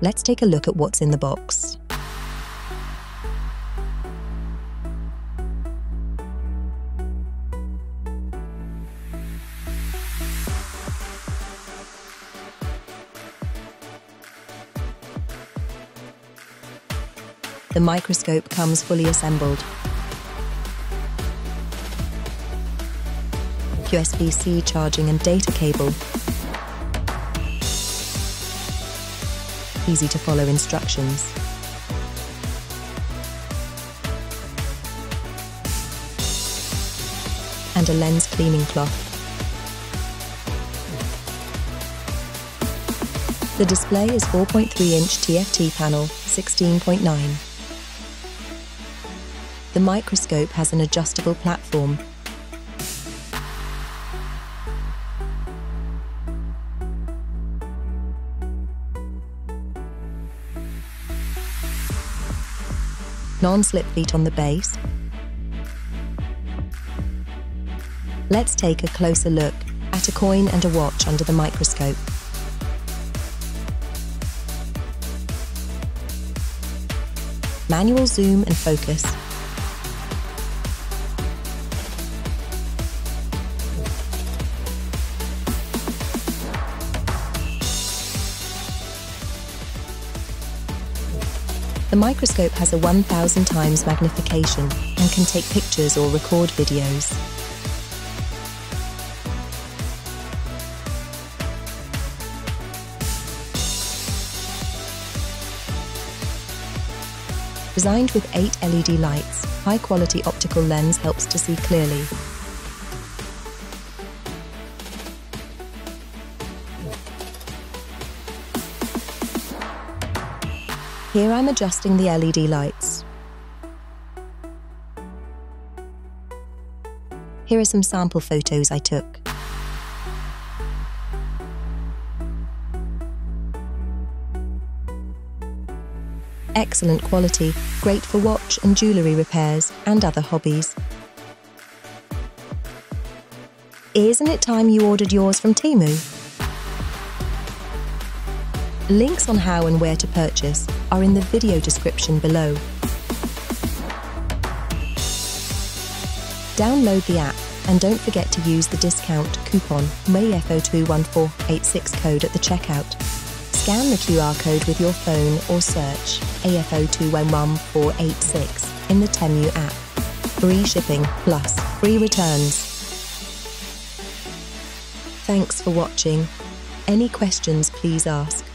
Let's take a look at what's in the box. The microscope comes fully assembled. USB-C charging and data cable. Easy to follow instructions. And a lens cleaning cloth. The display is 4.3-inch TFT panel, 16.9. The microscope has an adjustable platform. Non-slip feet on the base. Let's take a closer look at a coin and a watch under the microscope. Manual zoom and focus. The microscope has a 1,000 times magnification and can take pictures or record videos. Designed with 8 LED lights, high-quality optical lens helps to see clearly. Here I'm adjusting the LED lights. Here are some sample photos I took. Excellent quality, great for watch and jewellery repairs and other hobbies. Isn't it time you ordered yours from Temu? Links on how and where to purchase are in the video description below. Download the app and don't forget to use the discount coupon MAYFO21486 code at the checkout. Scan the QR code with your phone or search AFO211486 in the Temu app. Free shipping plus free returns. Thanks for watching. Any questions, please ask.